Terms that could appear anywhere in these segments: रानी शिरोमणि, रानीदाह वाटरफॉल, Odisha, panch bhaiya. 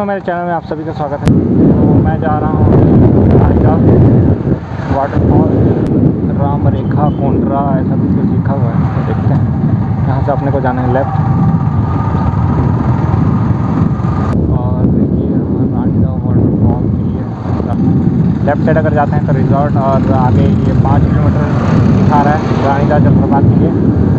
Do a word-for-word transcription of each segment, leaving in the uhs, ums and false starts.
दोस्तों, मेरे चैनल में आप सभी का स्वागत है। तो मैं जा रहा हूँ रानीदाह वाटरफॉल, राम रेखा कोंडरा ऐसा कुछ कुछ लिखा हुआ है, तो देखते हैं। यहाँ से अपने को जाना है लेफ्ट, और ये रानीदाह वाटरफॉल के लिए लेफ्ट साइड अगर जाते हैं तो रिजॉर्ट, और आगे ये पाँच किलोमीटर दिखा रहा है रानीदाह जलप्रपात के लिए।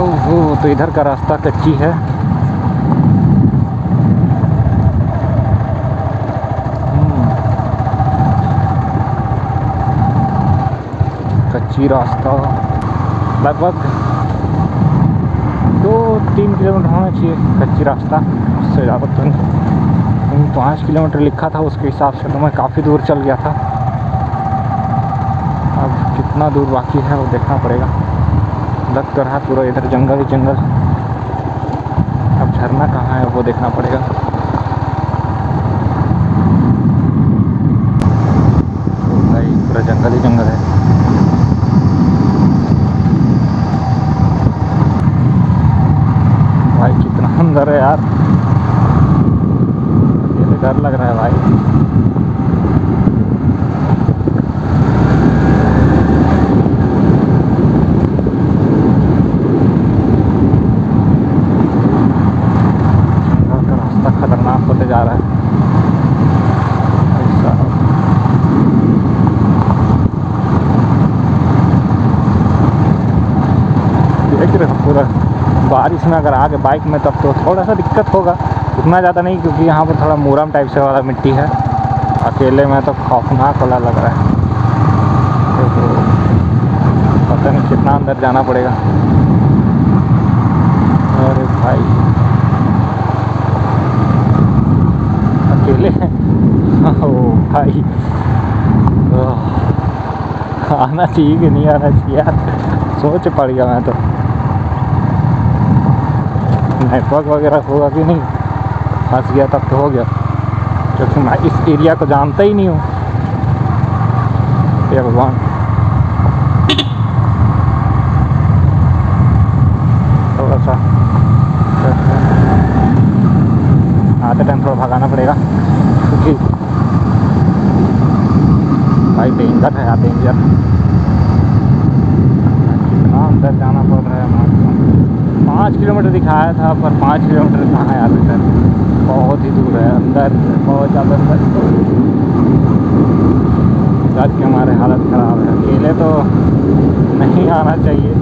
ओ, तो इधर का रास्ता कच्ची है, कच्ची रास्ता लगभग दो तीन किलोमीटर होना चाहिए कच्ची रास्ता, उससे ज़्यादा तो नहीं। पाँच किलोमीटर लिखा था, उसके हिसाब से तो मैं काफ़ी दूर चल गया था। अब कितना दूर बाकी है वो देखना पड़ेगा। लग तो रहा पूरा इधर जंगल ही जंगल। अब झरना कहाँ है वो देखना पड़ेगा। भाई पूरा जंगल ही जंगल है। भाई कितना अंदर है यार, ये डर लग रहा है भाई। जा रहा है पूरा बारिश में। अगर आगे बाइक में तब तो थोड़ा सा दिक्कत होगा, उतना ज़्यादा नहीं, क्योंकि यहाँ पर थोड़ा मुरम टाइप से वाला मिट्टी है। अकेले में तो खौफनाक वाला लग रहा है, तो पता नहीं कितना अंदर जाना पड़ेगा। अरे भाई भाई तो आना चाहिए कि नहीं आना चाहिए यार, सोच पड़ गया मैं तो। नेटवर्क वगैरह होगा कि नहीं, फंस गया तब तो हो गया, क्योंकि मैं इस एरिया को जानता ही नहीं हूँ। हे भगवान, थोड़ा सा आते टाइम थोड़ा भगाना पड़ेगा, क्योंकि भाई डेंजर है यार, डेंजर। कितना अंदर जाना पड़ रहा है। पाँच किलोमीटर दिखाया था, पर पाँच किलोमीटर कहाँ यार, इधर बहुत ही दूर है अंदर, बहुत ज़्यादा अंदर। सच में हमारे हालत ख़राब है, अकेले तो नहीं आना चाहिए।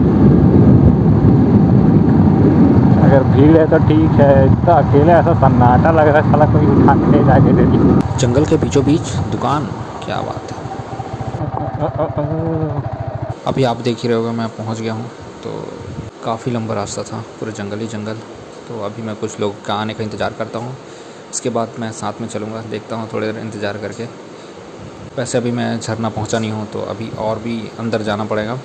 अगर भीड़ है तो ठीक है, तो अकेले ऐसा सन्नाटा लग रहा है, साला कोई उठा के जाके दे दी। जंगल के बीचों बीच दुकान, क्या बात है। अभी आप देख ही रहे होगे मैं पहुंच गया हूं। तो काफ़ी लंबा रास्ता था, पूरा जंगल ही जंगल। तो अभी मैं कुछ लोग का आने का इंतज़ार करता हूं, इसके बाद मैं साथ में चलूंगा। देखता हूं थोड़ी देर इंतज़ार करके। वैसे अभी मैं झरना पहुंचा नहीं हूं, तो अभी और भी अंदर जाना पड़ेगा।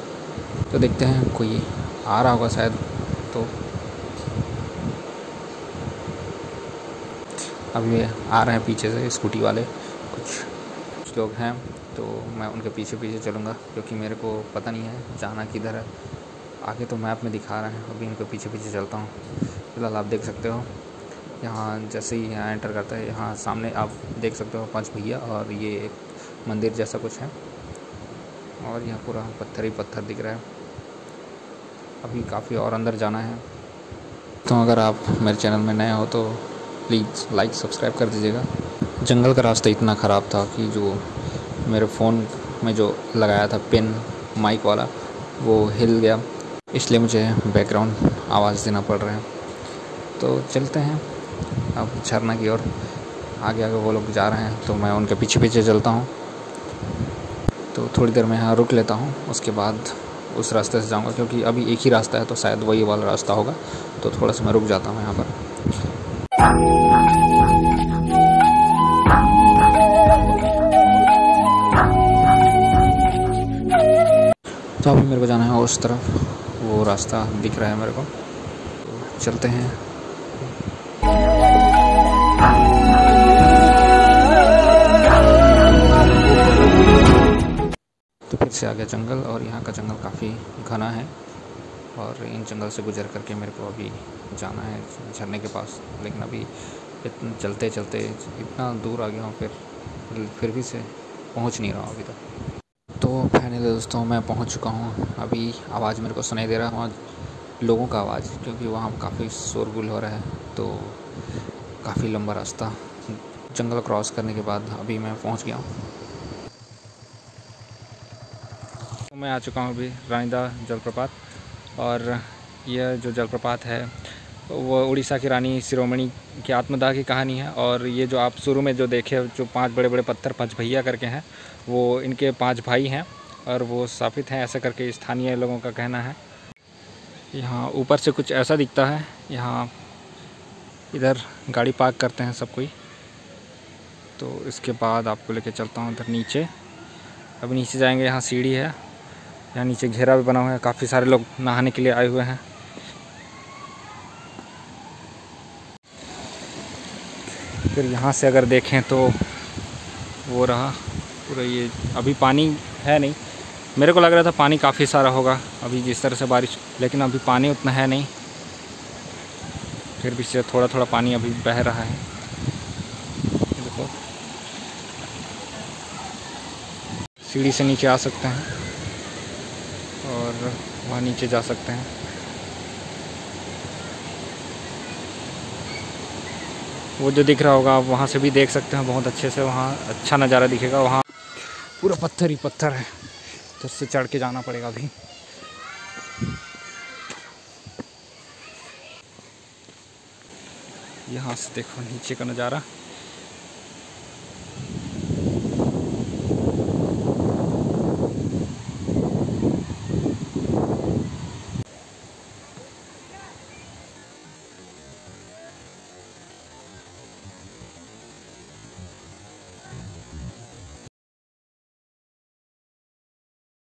तो देखते हैं, कोई आ रहा होगा शायद। तो अभी आ रहे हैं पीछे से स्कूटी वाले, कुछ कुछ लोग हैं, तो मैं उनके पीछे पीछे चलूँगा, क्योंकि मेरे को पता नहीं है जाना किधर है। आगे तो मैप में दिखा रहे हैं, अभी इनके पीछे पीछे चलता हूँ। फिलहाल आप देख सकते हो, यहाँ जैसे ही यहाँ एंटर करता है, यहाँ सामने आप देख सकते हो पांच भैया, और ये एक मंदिर जैसा कुछ है, और यहाँ पूरा पत्थर ही पत्थर दिख रहा है। अभी काफ़ी और अंदर जाना है। तो अगर आप मेरे चैनल में नए हो तो प्लीज़ लाइक सब्सक्राइब कर दीजिएगा। जंगल का रास्ता इतना ख़राब था कि जो मेरे फ़ोन में जो लगाया था पेन माइक वाला, वो हिल गया, इसलिए मुझे बैकग्राउंड आवाज़ देना पड़ रहा है। तो चलते हैं अब झरना की ओर। आगे आगे वो लोग जा रहे हैं, तो मैं उनके पीछे पीछे चलता हूँ। तो थोड़ी देर मैं यहाँ रुक लेता हूँ, उसके बाद उस रास्ते से जाऊँगा, क्योंकि अभी एक ही रास्ता है, तो शायद वही वाला रास्ता होगा। तो थोड़ा सा मैं रुक जाता हूँ यहाँ पर। तो अभी मेरे को जाना है उस तरफ, वो रास्ता दिख रहा है मेरे को। तो चलते हैं। तो फिर से आ गया जंगल, और यहाँ का जंगल काफ़ी घना है। और इन जंगल से गुजर करके मेरे को अभी जाना है झरने के पास। लेकिन अभी इतना चलते चलते इतना दूर आ गया हूँ, फिर फिर भी से पहुँच नहीं रहा हूँ अभी तक। तो फाइनली दोस्तों मैं पहुँच चुका हूँ। अभी आवाज़ मेरे को सुनाई दे रहा है वहाँ लोगों का आवाज़, क्योंकि वहाँ काफ़ी शोरगुल हो रहा है। तो काफ़ी लंबा रास्ता जंगल क्रॉस करने के बाद अभी मैं पहुँच गया हूँ। तो मैं आ चुका हूँ अभी रानीदाह जलप्रपात, और यह जो जलप्रपात है वो उड़ीसा की रानी शिरोमणि की आत्मदाह की कहानी है। और ये जो आप शुरू में जो देखे जो पांच बड़े बड़े पत्थर पांच भैया करके हैं, वो इनके पांच भाई हैं और वो स्थापित हैं ऐसा करके स्थानीय लोगों का कहना है। यहाँ ऊपर से कुछ ऐसा दिखता है, यहाँ इधर गाड़ी पार्क करते हैं सब कोई। तो इसके बाद आपको लेके चलता हूँ उधर नीचे। अब नीचे जाएंगे, यहाँ सीढ़ी है, यहाँ नीचे घेरा भी बना हुआ है, काफ़ी सारे लोग नहाने के लिए आए हुए हैं। फिर यहाँ से अगर देखें तो वो रहा पूरा ये, अभी पानी है नहीं, मेरे को लग रहा था पानी काफ़ी सारा होगा अभी जिस तरह से बारिश, लेकिन अभी पानी उतना है नहीं, फिर भी से थोड़ा थोड़ा पानी अभी बह रहा है। देखो सीढ़ी से नीचे आ सकते हैं और वहाँ नीचे जा सकते हैं। वो जो दिख रहा होगा आप वहाँ से भी देख सकते हैं, बहुत अच्छे से वहाँ अच्छा नज़ारा दिखेगा। वहाँ पूरा पत्थर ही पत्थर है, तो उससे चढ़ के जाना पड़ेगा अभी। यहाँ से देखो नीचे का नज़ारा।